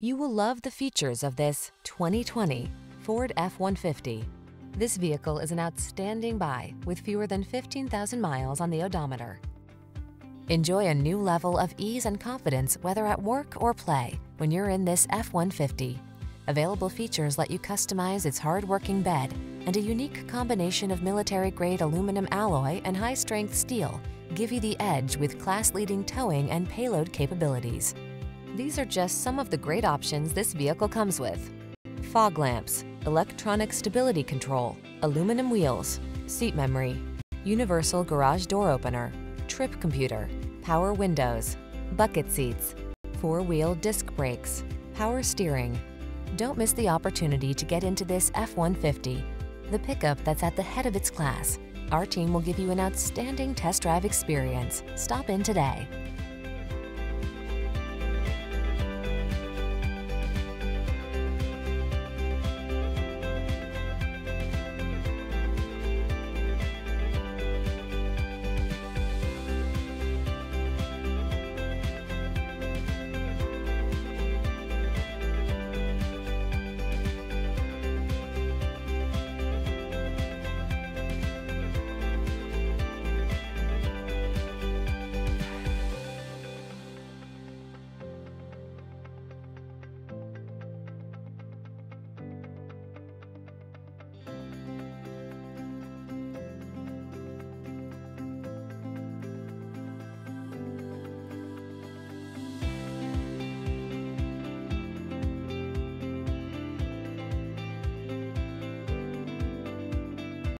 You will love the features of this 2020 Ford F-150. This vehicle is an outstanding buy with fewer than 15,000 miles on the odometer. Enjoy a new level of ease and confidence, whether at work or play, when you're in this F-150. Available features let you customize its hard-working bed, and a unique combination of military-grade aluminum alloy and high-strength steel give you the edge with class-leading towing and payload capabilities. These are just some of the great options this vehicle comes with: fog lamps, electronic stability control, aluminum wheels, seat memory, universal garage door opener, trip computer, power windows, bucket seats, four-wheel disc brakes, power steering. Don't miss the opportunity to get into this F-150, the pickup that's at the head of its class. Our team will give you an outstanding test drive experience. Stop in today.